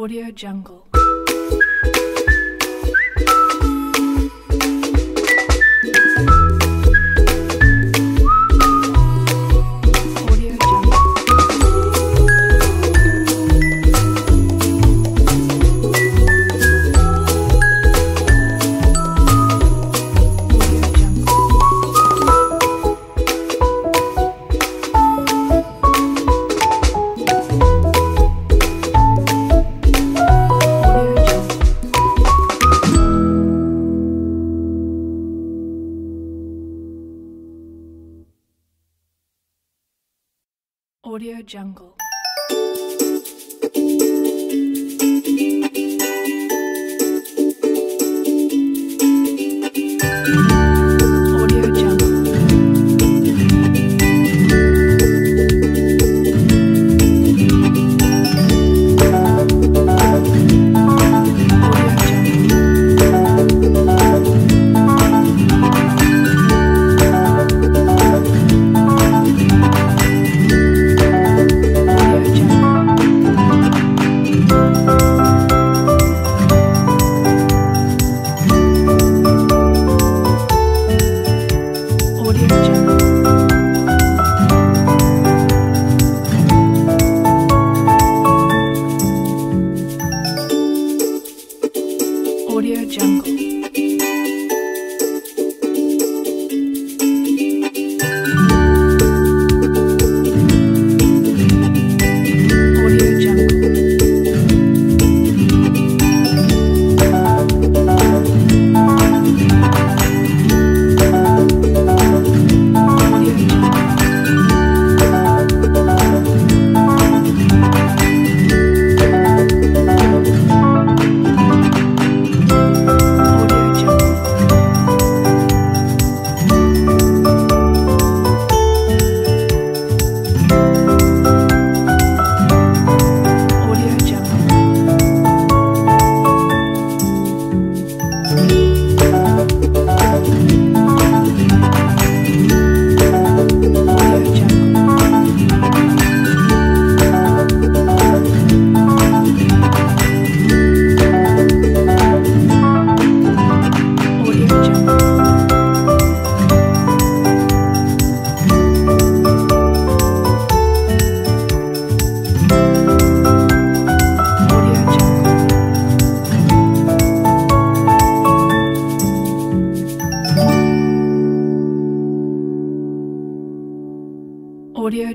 AudioJungle. AudioJungle.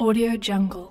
AudioJungle.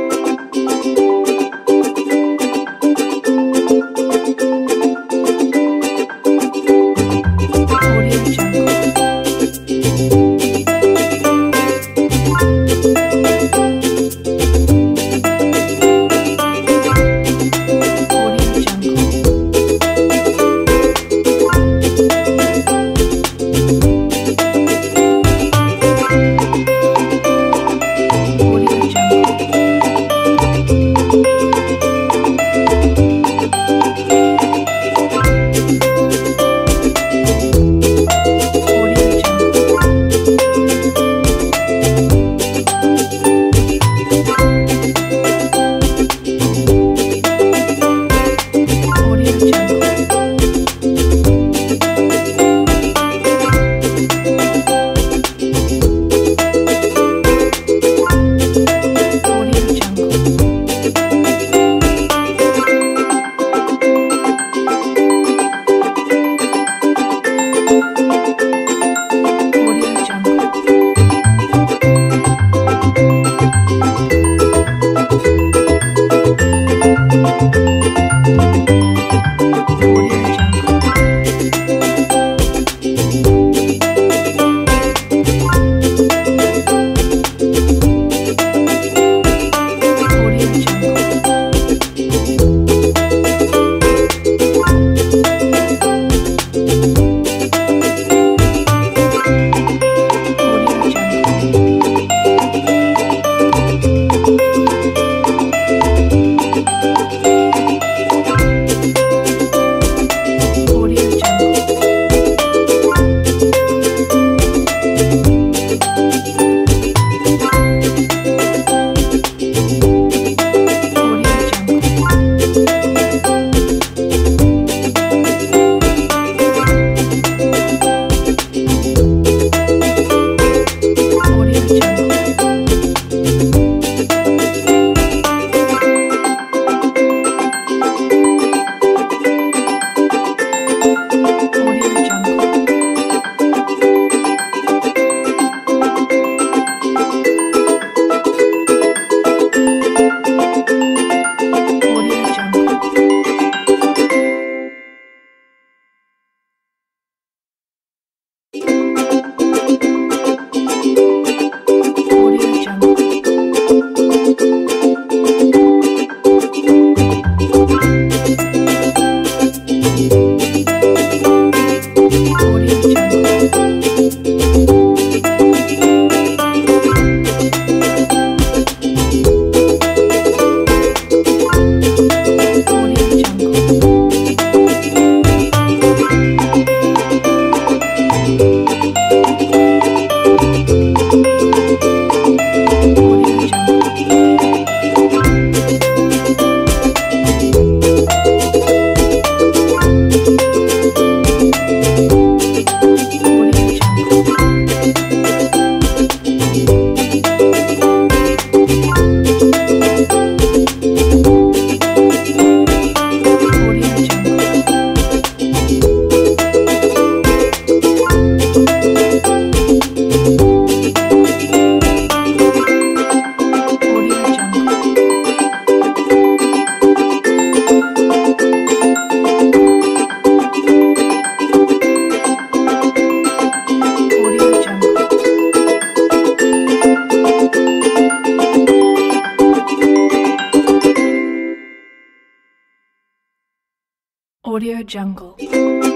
AudioJungle.